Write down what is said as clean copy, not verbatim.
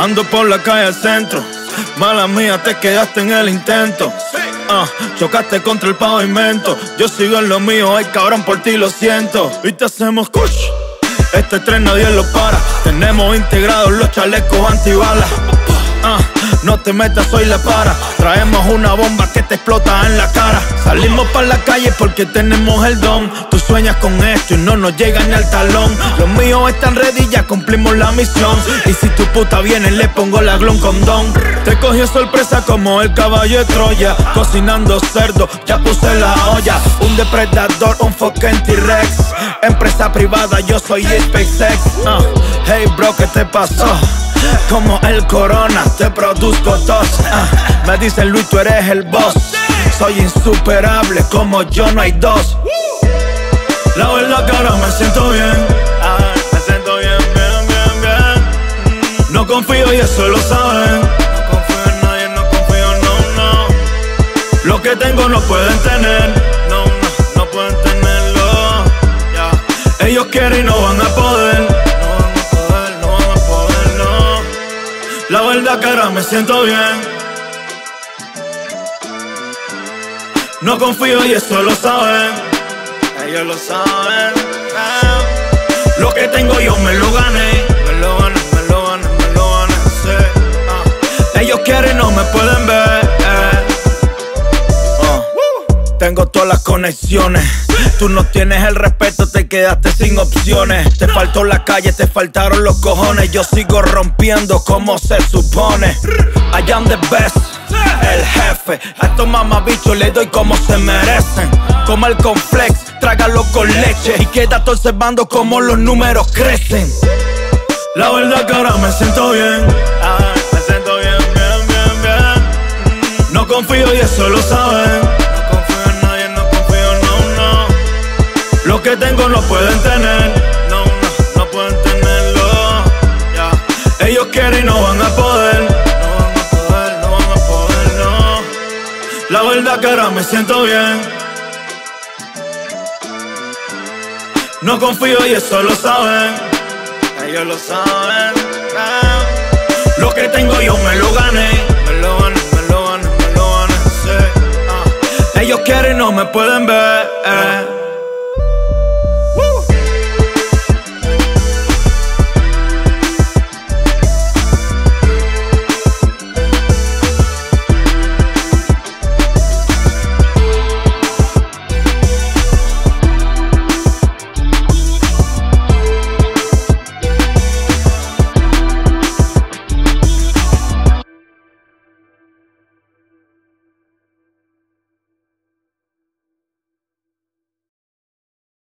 Ando por la calle centro, mala mía, te quedaste en el intento. Chocaste contra el pavimento. Yo sigo en lo mío, ay cabrón, por ti lo siento. Y te hacemos cush, este tren nadie lo para. Tenemos integrados los chalecos antibalas. No te metas, soy la para. Traemos una bomba que te explota en la cara. Salimos pa' la calle porque tenemos el don. Tú sueñas con esto y no nos llega ni al talón. Los míos están ready, ya cumplimos la misión. Y si tu puta viene, le pongo la glon condón. Te cogió sorpresa como el caballo de Troya. Cocinando cerdo, ya puse la olla. Un depredador, un fucking T-Rex. Empresa privada, yo soy SpaceX. Hey bro, ¿qué te pasó? Como el corona, te produzco tos. Me dicen Luis, tú eres el boss. Soy insuperable, como yo no hay dos. La verdad que ahora me siento bien. Me siento bien, bien, bien, bien. No confío y eso lo saben. No confío en nadie, no confío, no, no. Lo que tengo no pueden tener. No, no, no pueden tenerlo. Ellos quieren y no van a poder. La verdad que ahora me siento bien. No confío y eso lo saben. Ellos lo saben. Lo que tengo yo me lo gané. Me lo gané, me lo gané, me lo gané, sí. Ellos quieren y no me pueden ver. Tengo todas las conexiones. Tú no tienes el respeto, te quedaste sin opciones. Te faltó la calle, te faltaron los cojones. Yo sigo rompiendo como se supone. I am the best, el jefe. A estos mamabichos le doy como se merecen. Como el complex, trágalo con leche. Y quédate observando como los números crecen. La verdad que ahora me siento bien. Me siento bien, bien, bien, bien. No confío y eso lo saben. Lo que tengo no pueden tener, no, no, no pueden tenerlo. Ellos quieren y no van a poder, no van a poder, no van a poder, no. La verdad que ahora me siento bien. No confío y eso lo saben. Ellos lo saben. Lo que tengo yo me lo gané. Me lo gané, me lo gané, me lo gané, sí. Ellos quieren y no me pueden ver.